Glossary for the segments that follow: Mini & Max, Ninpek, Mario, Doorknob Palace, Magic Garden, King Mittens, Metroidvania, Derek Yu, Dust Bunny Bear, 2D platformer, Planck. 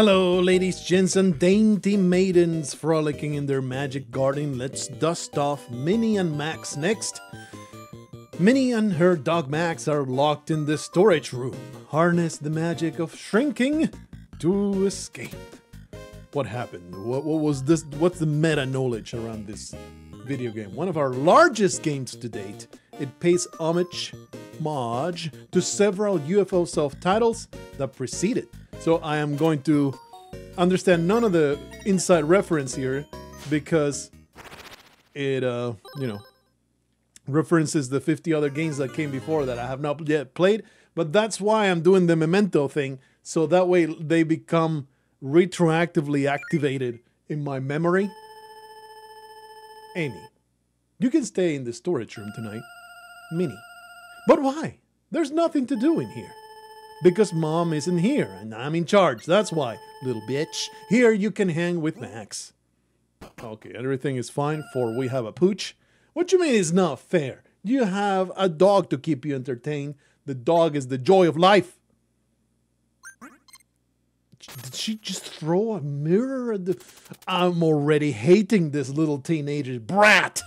Hello, ladies, gents, and dainty maidens frolicking in their magic garden. Let's dust off Minnie and Max next. Minnie and her dog Max are locked in the storage room. Harness the magic of shrinking to escape. What happened? What was this? What's the meta knowledge around this video game? One of our largest games to date. It pays homage to several UFO self-titles that preceded. So I am going to understand none of the inside reference here because it, you know, references the 50 other games that came before that I have not yet played. But that's why I'm doing the memento thing. So that way they become retroactively activated in my memory. Amy, you can stay in the storage room tonight. Minnie. But why? There's nothing to do in here. Because Mom isn't here, and I'm in charge. That's why, little bitch. Here you can hang with Max. Okay, everything is fine, for we have a pooch. What you mean it's not fair? You have a dog to keep you entertained. The dog is the joy of life. Did she just throw a mirror at the... I'm already hating this little teenager brat.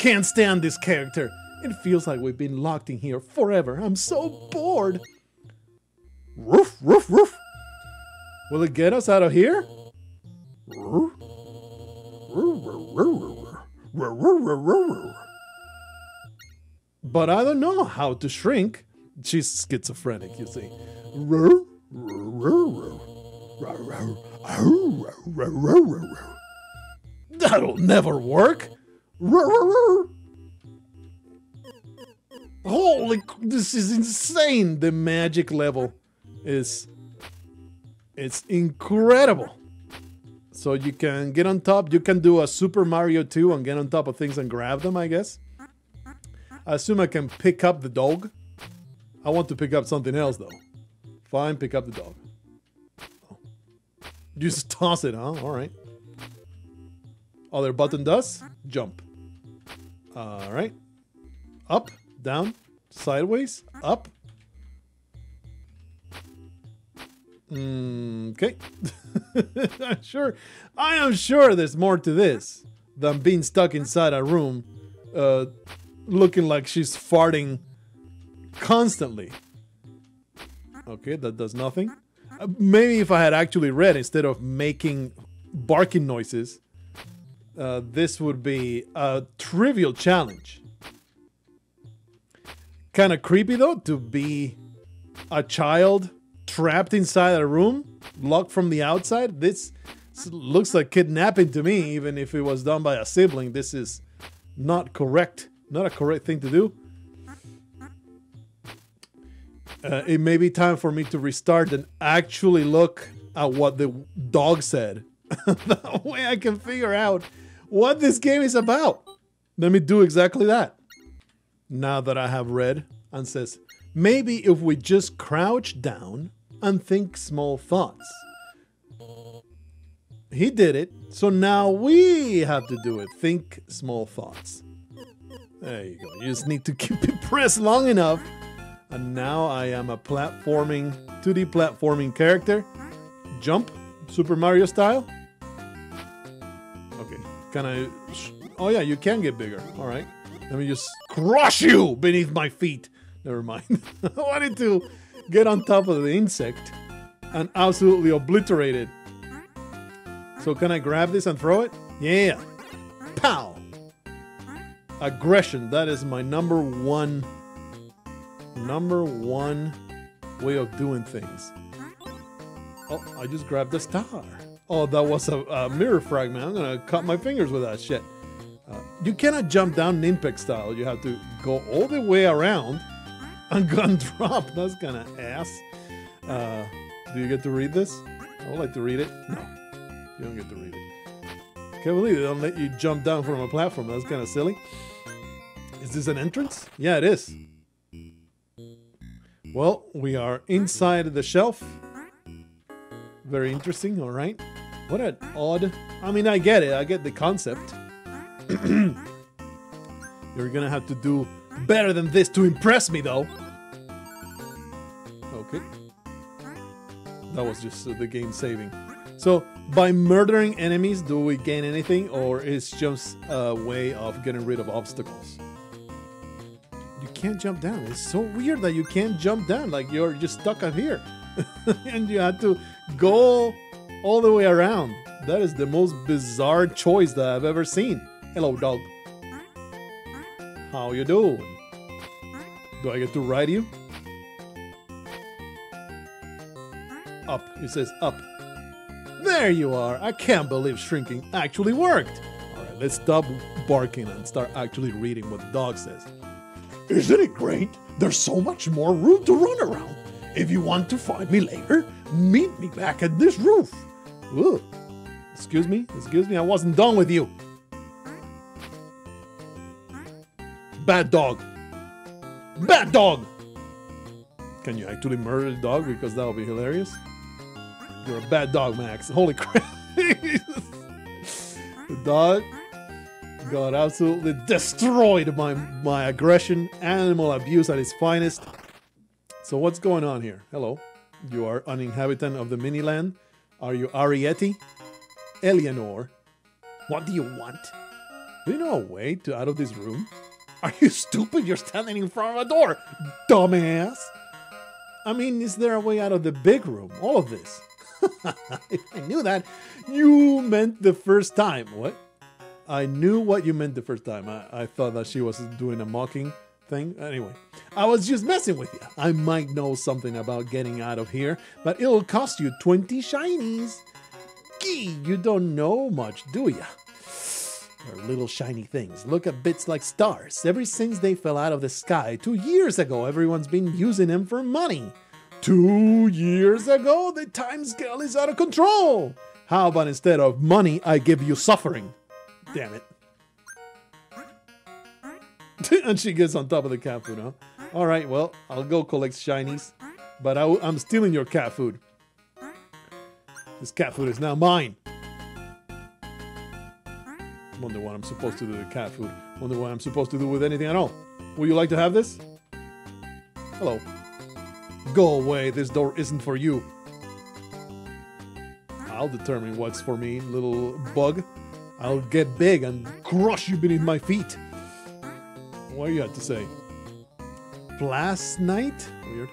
Can't stand this character. It feels like we've been locked in here forever. I'm so bored. Roof, roof, roof. Will it get us out of here? But I don't know how to shrink. She's schizophrenic, you see. That'll never work. Holy, this is insane. The magic level is, it's incredible. So you can get on top. You can do a Super Mario 2 and get on top of things and grab them, I guess. I assume I can pick up the dog. I want to pick up something else, though. Fine, pick up the dog. Oh. You just toss it, huh? All right. Other button does? Jump. All right. Up, down, sideways, up. Okay. I am sure there's more to this than being stuck inside a room looking like she's farting constantly. Okay, that does nothing. Maybe if I had actually read, instead of making barking noises, this would be a trivial challenge. Kind of creepy though, to be a child trapped inside a room, locked from the outside. This looks like kidnapping to me, even if it was done by a sibling. This is not correct. Not a correct thing to do. It may be time for me to restart and actually look at what the dog said. That way I can figure out what this game is about. Let me do exactly that. Now that I have read and says, maybe if we just crouch down and think small thoughts. He did it, so now we have to do it. Think small thoughts. There you go. You just need to keep it pressed long enough. And now I am a 2D platforming character. Jump, Super Mario style. Okay, can I... Oh yeah, you can get bigger. All right. Let me just crush you beneath my feet. Never mind. I wanted to get on top of the insect and absolutely obliterate it. So can I grab this and throw it? Yeah. Pow. Aggression. That is my number one way of doing things. Oh, I just grabbed a star. Oh, that was a mirror fragment. I'm going to cut my fingers with that shit. You cannot jump down Ninpek style. You have to go all the way around and gun drop. That's kind of ass. Do you get to read this? I would like to read it. No, you don't get to read it. Can't believe they don't let you jump down from a platform. That's kind of silly. Is this an entrance? Yeah, it is. Well, we are inside the shelf. Very interesting. All right. What an odd... I mean, I get it. I get the concept. You're gonna have to do better than this to impress me, though. Okay. that was just the game saving. So by murdering enemies, do we gain anything, or is just a way of getting rid of obstacles? You can't jump down. It's so weird that you can't jump down. Like, you're just stuck up here. And you had to go all the way around. That is the most bizarre choice that I've ever seen. Hello, dog. How you doing? Do I get to ride you? Up. It says up. There you are. I can't believe shrinking actually worked. Alright, let's stop barking and start actually reading what the dog says. Isn't it great? There's so much more room to run around. If you want to find me later, meet me back at this roof. Ooh. Excuse me? Excuse me? I wasn't done with you. Bad dog. Bad dog! Can you actually murder the dog? Because that would be hilarious. You're a bad dog, Max. Holy crap. The dog got absolutely destroyed by my aggression. Animal abuse at its finest. So what's going on here? Hello. You are an inhabitant of the mini-land. Are you Ariete? Eleanor? What do you want? Do you know a way to out of this room? Are you stupid? You're standing in front of a door, dumbass. I mean, is there a way out of the big room? All of this. If I knew that, you meant the first time. What? I knew what you meant the first time. I thought that she was doing a mocking thing. Anyway, I was just messing with you. I might know something about getting out of here, but it'll cost you 20 shinies. Gee, you don't know much, do ya? They're little shiny things. Look at bits like stars. Ever since they fell out of the sky 2 years ago, everyone's been using them for money. 2 years ago? The time scale is out of control. How about instead of money, I give you suffering? Damn it. And she gets on top of the cat food, huh? All right, well, I'll go collect shinies. But I'm stealing your cat food. This cat food is now mine. Wonder what I'm supposed to do with cat food. Wonder what I'm supposed to do with anything at all. Would you like to have this? Hello. Go away. This door isn't for you. I'll determine what's for me, little bug. I'll get big and crush you beneath my feet. What do you have to say? Blast Knight? Weird.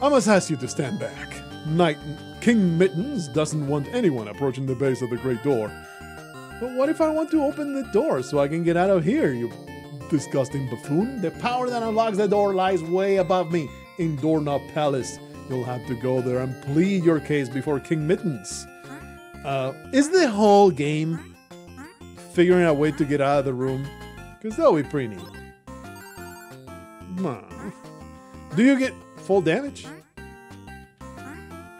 I must ask you to stand back. Knight King Mittens doesn't want anyone approaching the base of the Great Door. But what if I want to open the door so I can get out of here, you disgusting buffoon? The power that unlocks the door lies way above me in Doorknob Palace. You'll have to go there and plead your case before King Mittens. Is the whole game figuring out a way to get out of the room? Because that'll be pretty neat. Do you get full damage?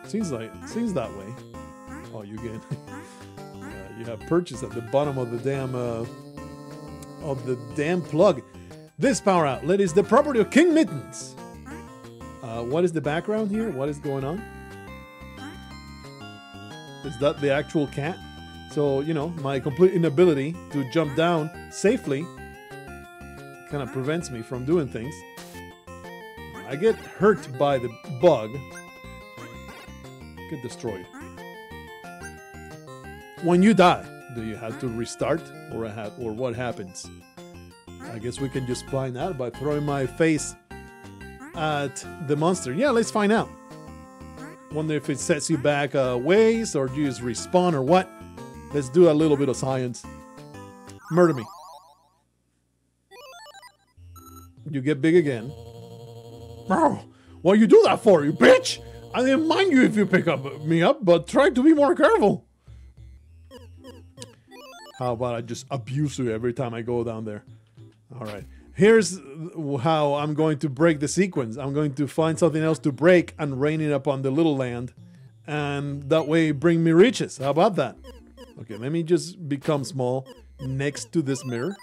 Seems that way. Oh, you get... You have purchased at the bottom of the damn plug. This power outlet is the property of King Mittens. What is the background here? What is going on? Is that the actual cat? So, you know, my complete inability to jump down safely kind of prevents me from doing things. I get hurt by the bug. Get destroyed. When you die, do you have to restart, or what happens? I guess we can just find out by throwing my face at the monster. Yeah, let's find out. Wonder if it sets you back ways, or do you just respawn, or what? Let's do a little bit of science. Murder me. You get big again. Bro, what you do that for, you bitch? I didn't mind you if you pick me up, but try to be more careful. How about I just abuse you every time I go down there? All right. Here's how I'm going to break the sequence. I'm going to find something else to break and rain it upon the little land. And that way bring me riches. How about that? Okay, let me just become small next to this mirror.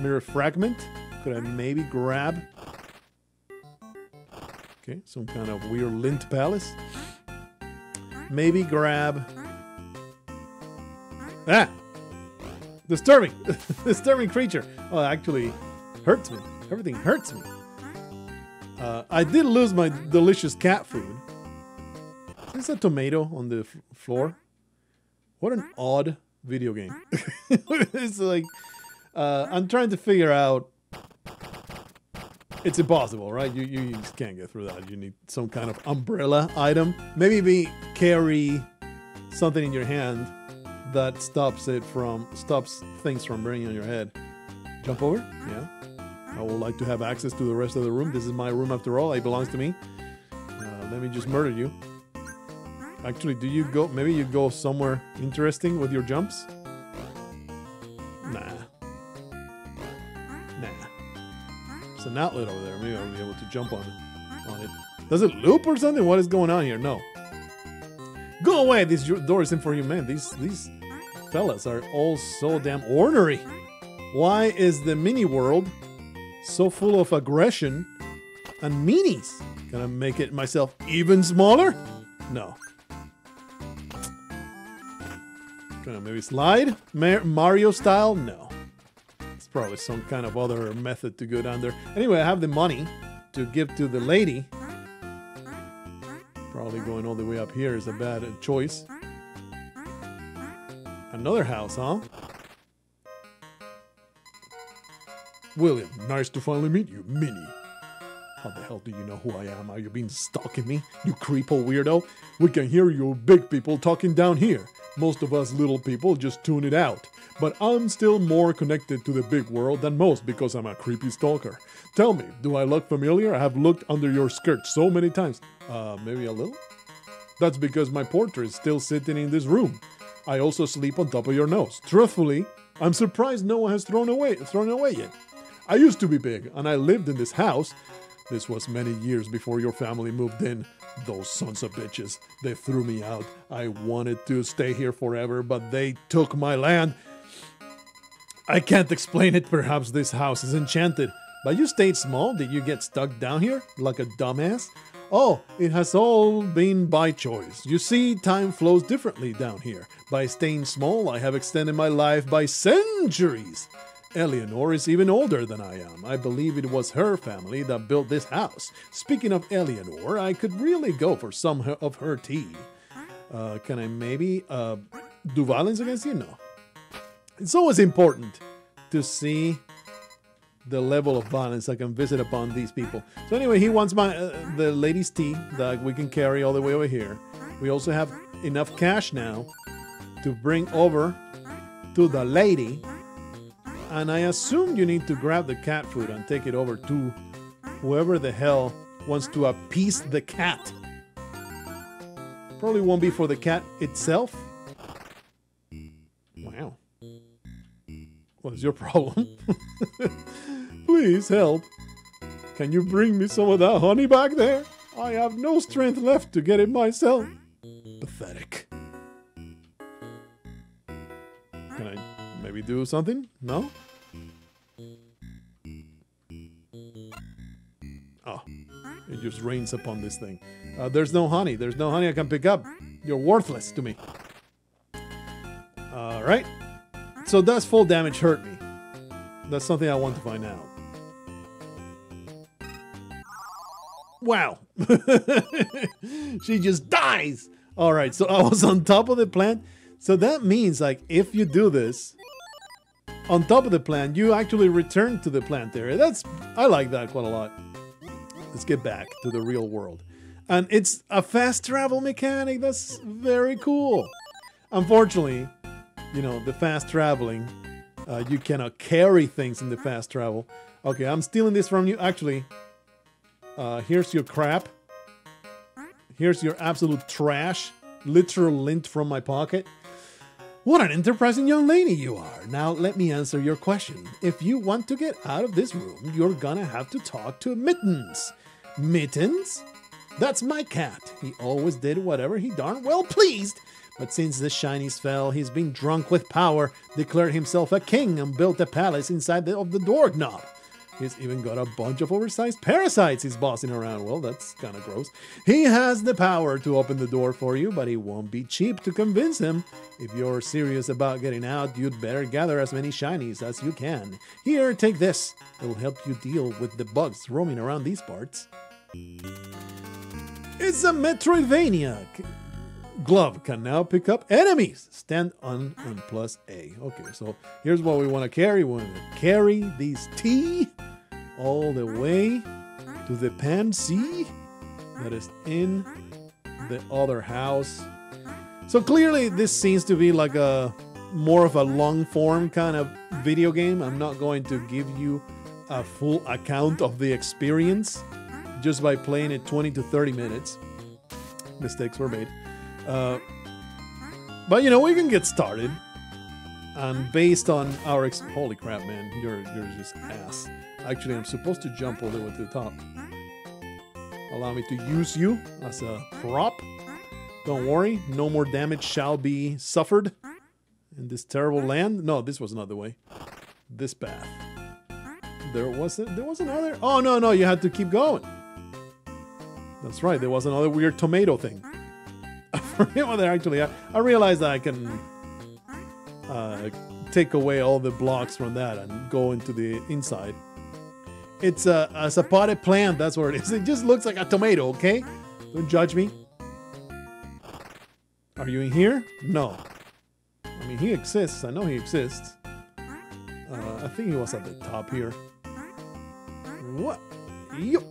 Mirror fragment. Could I maybe grab... Okay, some kind of weird lint palace. Maybe grab... Ah! Disturbing! Disturbing creature! Oh, it actually hurts me. Everything hurts me. I did lose my delicious cat food. There's a tomato on the floor. What an odd video game. It's like, I'm trying to figure out. It's impossible, right? You just can't get through that. You need some kind of umbrella item. Maybe carry something in your hand that stops things from burning on your head. Jump over? Yeah. I would like to have access to the rest of the room. This is my room after all. It belongs to me. Let me just murder you. Actually, do you go? Maybe you go somewhere interesting with your jumps? Nah. It's an outlet over there. Maybe I'll be able to jump on it. Does it loop or something? What is going on here? No. Go away! This door isn't for you, man. These fellas are all so damn ornery. Why is the mini world so full of aggression and meanies? Can I make it myself even smaller? No. Can I maybe slide? Mario style? No. Probably some kind of other method to go down there. Anyway, I have the money to give to the lady. Probably going all the way up here is a bad choice. Another house, huh? William, nice to finally meet you, Minnie. How the hell do you know who I am? Are you being stalking me, you creepo weirdo? We can hear you big people talking down here. Most of us little people just tune it out. But I'm still more connected to the big world than most because I'm a creepy stalker. Tell me, do I look familiar? I have looked under your skirt so many times. Maybe a little? That's because my portrait is still sitting in this room. I also sleep on top of your nose. Truthfully, I'm surprised no one has thrown away yet. I used to be big, and I lived in this house. This was many years before your family moved in. Those sons of bitches, they threw me out. I wanted to stay here forever, but they took my land. I can't explain it. Perhaps this house is enchanted. But you stayed small. Did you get stuck down here like a dumbass? Oh, it has all been by choice. You see, time flows differently down here. By staying small, I have extended my life by centuries. Eleanor is even older than I am. I believe it was her family that built this house. Speaking of Eleanor, I could really go for some of her tea. Can I maybe do violence against you? No. It's always important to see the level of violence I can visit upon these people. So anyway, he wants my the lady's tea that we can carry all the way over here. We also have enough cash now to bring over to the lady. And I assume you need to grab the cat food and take it over to whoever the hell wants to appease the cat. Probably won't be for the cat itself. Wow. What's your problem? Please help. Can you bring me some of that honey back there? I have no strength left to get it myself. Pathetic. Can I maybe do something? No? Oh, it just rains upon this thing. There's no honey. There's no honey I can pick up. You're worthless to me. Alright. So does full damage hurt me? That's something I want to find out. Wow. She just dies! Alright, so I was on top of the plant. So that means, like, if you do this on top of the plant, you actually return to the plant area. I like that quite a lot. Let's get back to the real world. And it's a fast travel mechanic. That's very cool. Unfortunately, you know, the fast traveling, you cannot carry things in the fast travel. Okay, I'm stealing this from you. Actually, here's your crap. Here's your absolute trash. Literal lint from my pocket. What an enterprising young lady you are. Now let me answer your question. If you want to get out of this room, you're gonna have to talk to Mittens. Mittens? That's my cat. He always did whatever he darn well pleased. But since the shinies fell, he's been drunk with power, declared himself a king, and built a palace inside of the doorknob. He's even got a bunch of oversized parasites he's bossing around. Well, that's kind of gross. He has the power to open the door for you, but it won't be cheap to convince him. If you're serious about getting out, you'd better gather as many shinies as you can. Here, take this. It'll help you deal with the bugs roaming around these parts. It's a Metroidvania! Glove can now pick up enemies. Stand on and plus A. Okay, so here's what we want to carry. We want to carry these T all the way to the Pan C that is in the other house. So clearly this seems to be like a more of a long form kind of video game. I'm not going to give you a full account of the experience just by playing it 20 to 30 minutes. Mistakes were made. But you know, we can get started. And based on our holy crap, man, you're just ass. Actually, I'm supposed to jump all the way to the top. Allow me to use you as a prop. Don't worry, no more damage shall be suffered in this terrible land. No, this was not the way. This path. There was another. Oh no, no, you had to keep going. That's right. There was another weird tomato thing. I forget what they actually are. I realized that I can take away all the blocks from that and go into the inside. It's a potted plant. That's what it is. It just looks like a tomato. Okay, don't judge me. Are you in here? No. I mean, he exists. I know he exists. I think he was at the top here. What? Yo.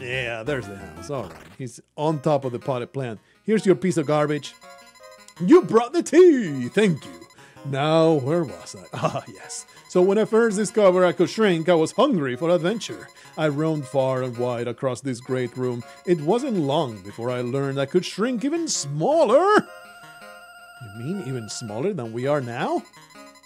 Yeah, there's the house. All right. He's on top of the potted plant. Here's your piece of garbage. You brought the tea. Thank you. Now, where was I? Ah, yes. So when I first discovered I could shrink, I was hungry for adventure. I roamed far and wide across this great room. It wasn't long before I learned I could shrink even smaller. You mean even smaller than we are now?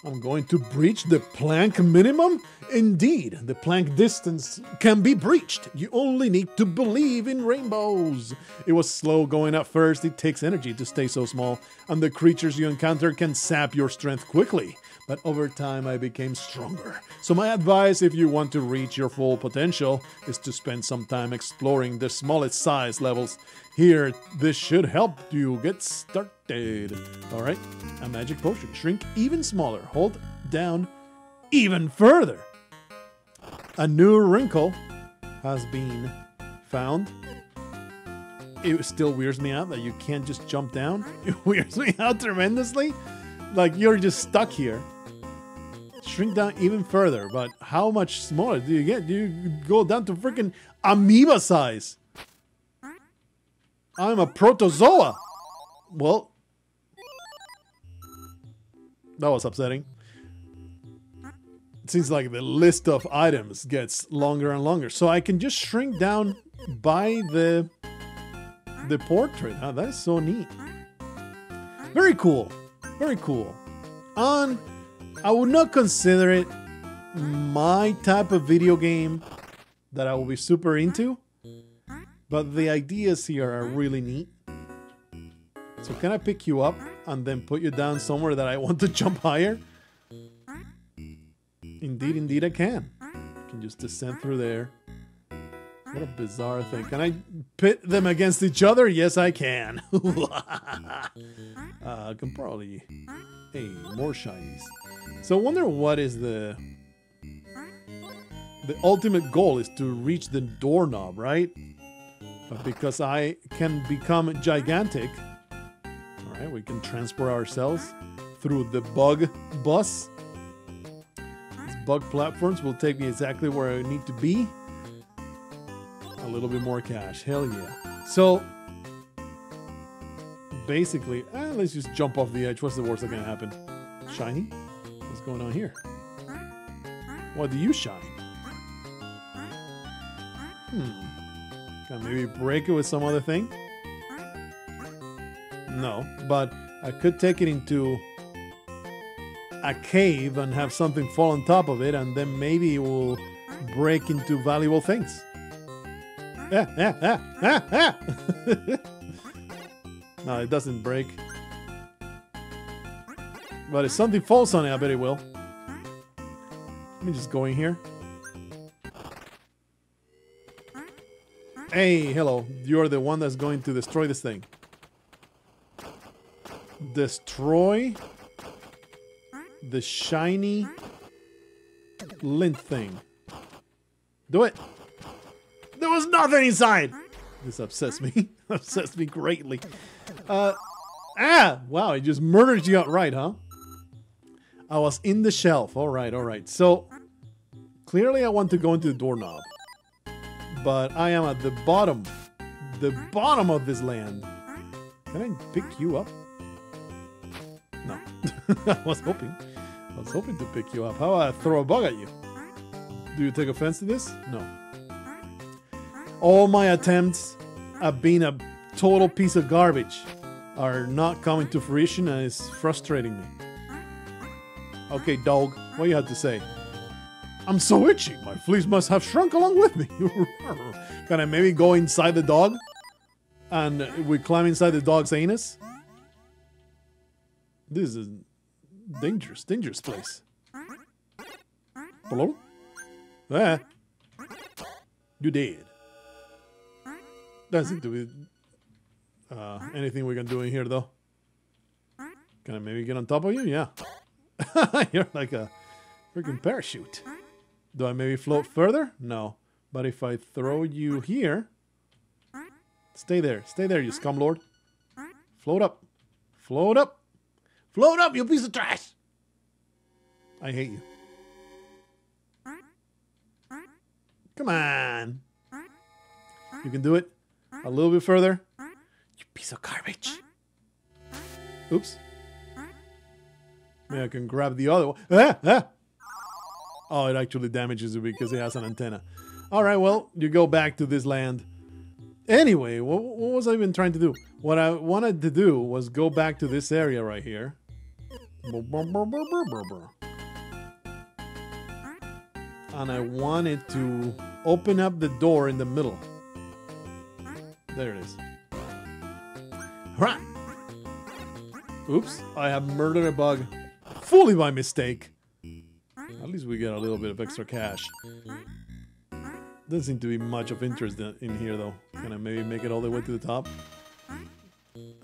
I'm going to breach the Planck minimum? Indeed, the Planck distance can be breached. You only need to believe in rainbows. It was slow going at first. It takes energy to stay so small, and the creatures you encounter can sap your strength quickly. But over time, I became stronger. So my advice, if you want to reach your full potential, is to spend some time exploring the smallest size levels. Here, this should help you get started. All right, a magic potion. Shrink even smaller. Hold down even further. A new wrinkle has been found. It still weirds me out that you can't just jump down. It weirds me out tremendously. Like, you're just stuck here. Shrink down even further, but how much smaller do you get? Do you go down to freaking amoeba size? I'm a protozoa! Well, that was upsetting. It seems like the list of items gets longer and longer. So I can just shrink down by the portrait. Oh, that is so neat. Very cool. Very cool. And I would not consider it my type of video game that I will be super into. But the ideas here are really neat. So can I pick you up and then put you down somewhere that I want to jump higher? Indeed, indeed I can. I can just descend through there. What a bizarre thing. Can I pit them against each other? Yes, I can. I can probably... Hey, more shinies. So I wonder what is the... The ultimate goal is to reach the doorknob, right? But because I can become gigantic, all right, we can transport ourselves through the bug bus. These bug platforms will take me exactly where I need to be. A little bit more cash, hell yeah. So, basically, let's just jump off the edge. What's the worst that can happen? Shiny? What's going on here? Why do you shine? Hmm. Can maybe break it with some other thing? No, but I could take it into a cave and have something fall on top of it, and then maybe it will break into valuable things. Ah, ah, ah, ah, ah. No, it doesn't break. But if something falls on it, I bet it will. Let me just go in here. Hey, hello. You're the one that's going to destroy this thing. Destroy the shiny lint thing. Do it. There was nothing inside. This upsets me. Upsets me greatly. Ah! Wow, he just murdered you outright, huh? I was in the shelf. Alright, alright. So, clearly I want to go into the doorknob. But I am at the bottom. The bottom of this land. Can I pick you up? No. I was hoping to pick you up. How about I throw a bug at you? Do you take offense to this? No. All my attempts at being a total piece of garbage are not coming to fruition, and it's frustrating me. Okay, dog, what do you have to say? I'm so itchy. My fleas must have shrunk along with me. Can I maybe go inside the dog? And we climb inside the dog's anus? This is a dangerous, dangerous place. Hello? Eh? You dead. Doesn't do anything we can do in here, though. Can I maybe get on top of you? Yeah. You're like a freaking parachute. Do I maybe float further? No. But if I throw you here... stay there, you scum lord. Float up. Float up. Float up, you piece of trash! I hate you. Come on. You can do it. A little bit further. You piece of garbage. Oops. Maybe I can grab the other one. Ah, ah. Oh, it actually damages it because it has an antenna. Alright, well, you go back to this land. Anyway, what was I even trying to do? What I wanted to do was go back to this area right here. And I wanted to open up the door in the middle. There it is. Right. Oops, I have murdered a bug. Fully by mistake. At least we get a little bit of extra cash. Doesn't seem to be much of interest in here, though. Can I maybe make it all the way to the top?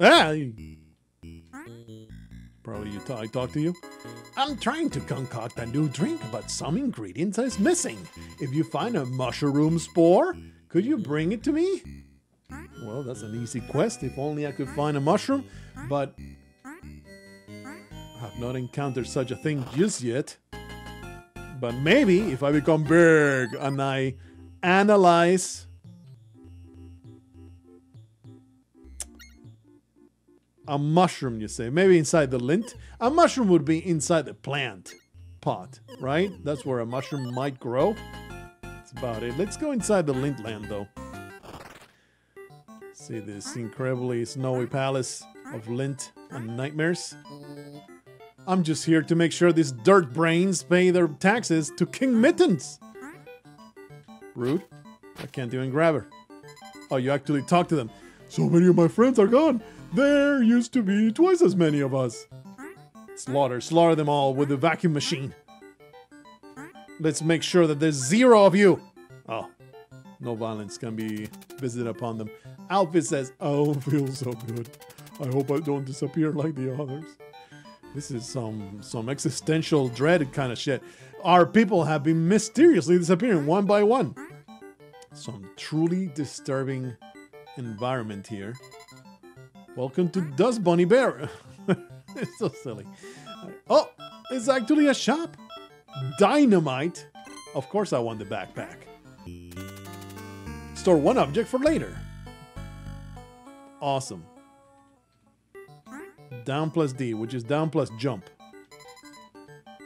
Ah! Probably I talk to you. I'm trying to concoct a new drink, but some ingredients is missing. If you find a mushroom spore, could you bring it to me? Well, that's an easy quest. If only I could find a mushroom, but... I have not encountered such a thing just yet. But maybe if I become big and I analyze... a mushroom, you say. Maybe inside the lint. A mushroom would be inside the plant pot, right? That's where a mushroom might grow. That's about it. Let's go inside the lint land, though. See this incredibly snowy palace of lint and nightmares. I'm just here to make sure these dirt brains pay their taxes to King Mittens. Rude. I can't even grab her. Oh, you actually talk to them. So many of my friends are gone. There used to be twice as many of us. Slaughter, slaughter them all with the vacuum machine. Let's make sure that there's zero of you. Oh, no violence can be visited upon them. Alfie says, oh, feels so good. I hope I don't disappear like the others. This is some existential dread kind of shit. Our people have been mysteriously disappearing one by one. Some truly disturbing environment here. Welcome to Dust Bunny Bear. It's so silly. Oh, it's actually a shop. Dynamite. Of course I want the backpack. Store one object for later. Awesome. Down plus D, which is down plus jump.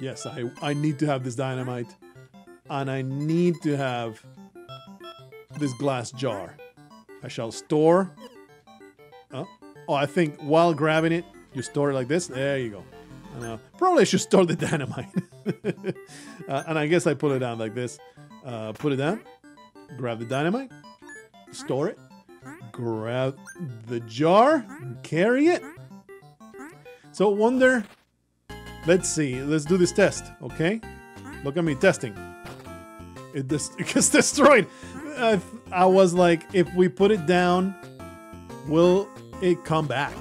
Yes, I need to have this dynamite. And I need to have this glass jar. I shall store... Oh, I think while grabbing it, you store it like this. There you go. And, probably I should store the dynamite. And I guess I put it down like this. Put it down. Grab the dynamite. Store it. Grab the jar. And carry it. So wonder... Let's see. Let's do this test, okay? Look at me testing. It gets destroyed. I was like, if we put it down, will... it come back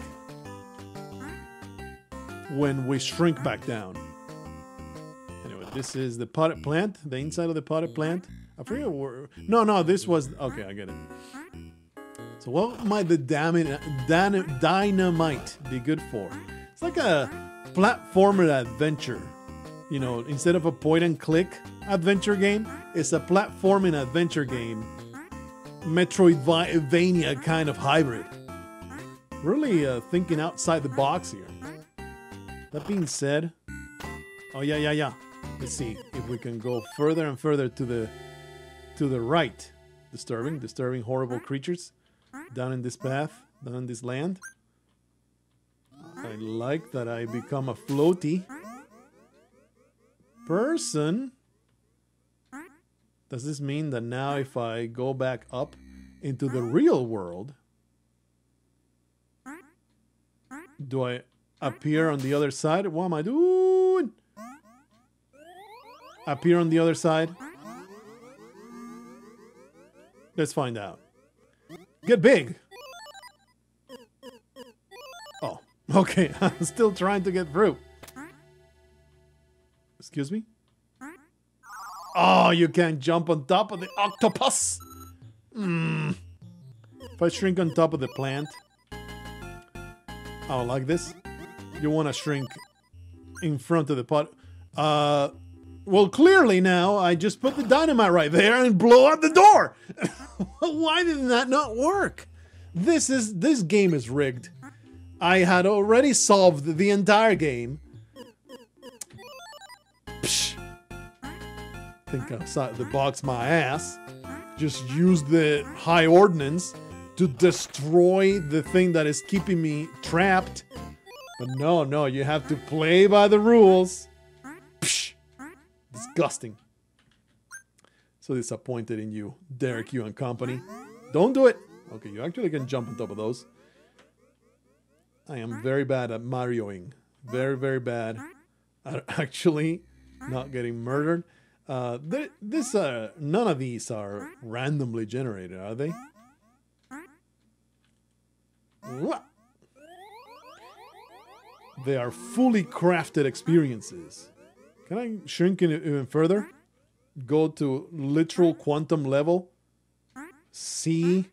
when we shrink back down. Anyway, this is the potted plant, the inside of the potted plant. I forget where... No, no, this was... Okay, I get it. So what might the dynamite be good for? It's like a platformer adventure. You know, instead of a point-and-click adventure game, it's a platforming adventure game. Metroidvania kind of hybrid. Really thinking outside the box here. That being said... Oh, yeah. Let's see if we can go further and further to the right. Disturbing horrible creatures down in this path, down in this land. I like that I become a floaty person. Does this mean that now if I go back up into the real world, do I appear on the other side? What am I doing? Appear on the other side? Let's find out. Get big! Oh, okay. I'm still trying to get through. Excuse me? Oh, you can't jump on top of the octopus! If I shrink on top of the plant... Oh, like this? You want to shrink in front of the pot... Well, clearly now, I just put the dynamite right there and blow up the door! Why did that not work? This game is rigged. I had already solved the entire game. Psh. Think outside the box my ass. Just use the high ordnance to destroy the thing that is keeping me trapped. But no, you have to play by the rules. Psh. Disgusting. So disappointed in you, Derek, you and company. Don't do it. Okay, you actually can jump on top of those. I am very bad at Marioing. Very, very bad at actually not getting murdered. None of these are randomly generated, are they? They are fully crafted experiences. Can I shrink it even further? Go to literal quantum level? See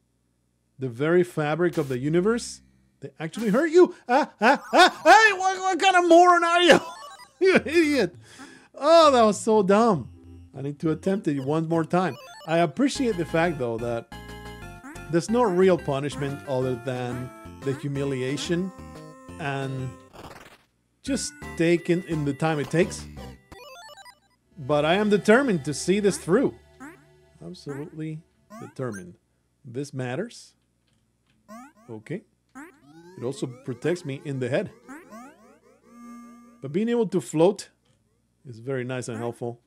the very fabric of the universe? They actually hurt you? Hey, what kind of moron are you? You idiot. Oh, that was so dumb. I need to attempt it one more time. I appreciate the fact, though, that there's no real punishment other than the humiliation and just taking in the time it takes. But I am determined to see this through. Absolutely determined. This matters. Okay. It also protects me in the head. But being able to float is very nice and helpful.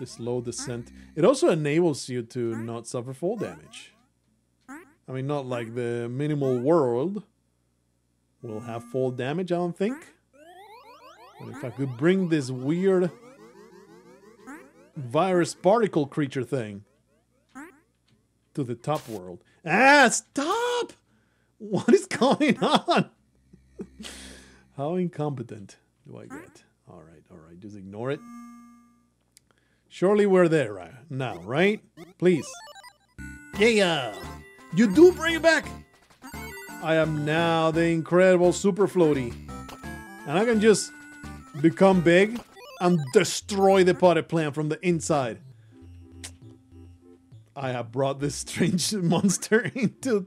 This slow descent. It also enables you to not suffer fall damage. I mean, not like the minimal world will have fall damage, I don't think. And if I could bring this weird virus particle creature thing to the top world. Ah, stop! What is going on? How incompetent do I get? All right, just ignore it. Surely we're there right now, right? Please. Yeah! You do bring it back! I am now the incredible super floaty. And I can just... become big and destroy the potted plant from the inside. I have brought this strange monster into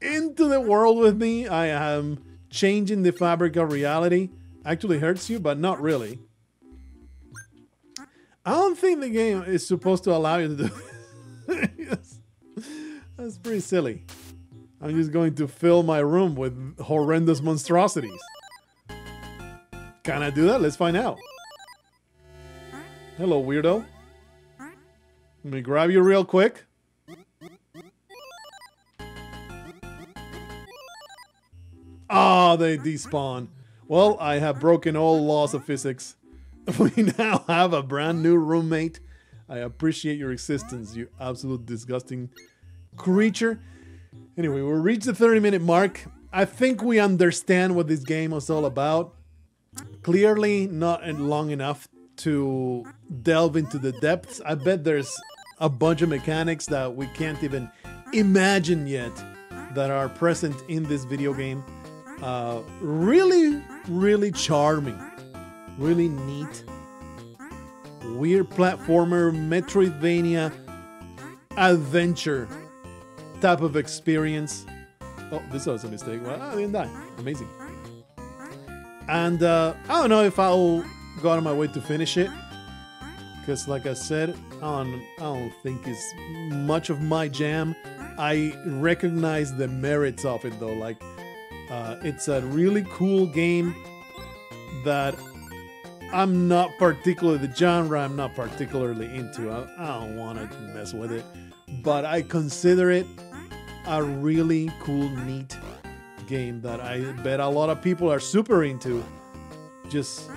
the world with me. I am changing the fabric of reality. Actually hurts you, but not really. I don't think the game is supposed to allow you to do this. That's pretty silly. I'm just going to fill my room with horrendous monstrosities. Can I do that? Let's find out. Hello, weirdo. Let me grab you real quick. Ah, they despawn. Well, I have broken all laws of physics. We now have a brand new roommate. I appreciate your existence, you absolute disgusting creature. Anyway, we'll reach the 30-minute mark. I think we understand what this game was all about. Clearly not long enough to delve into the depths. I bet there's a bunch of mechanics that we can't even imagine yet that are present in this video game. Really, really charming, really neat, weird platformer, Metroidvania, adventure type of experience. Oh, this was a mistake. Well, I didn't die. Amazing. And I don't know if I'll go out of my way to finish it, because like I said, I don't think it's much of my jam. I recognize the merits of it though. Like, it's a really cool game that I'm not particularly, the genre I'm not particularly into. I don't want to mess with it, but I consider it a really cool, neat game that I bet a lot of people are super into. Just,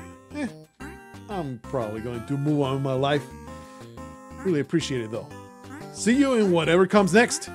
I'm probably going to move on in my life. Really appreciate it though. See you in whatever comes next.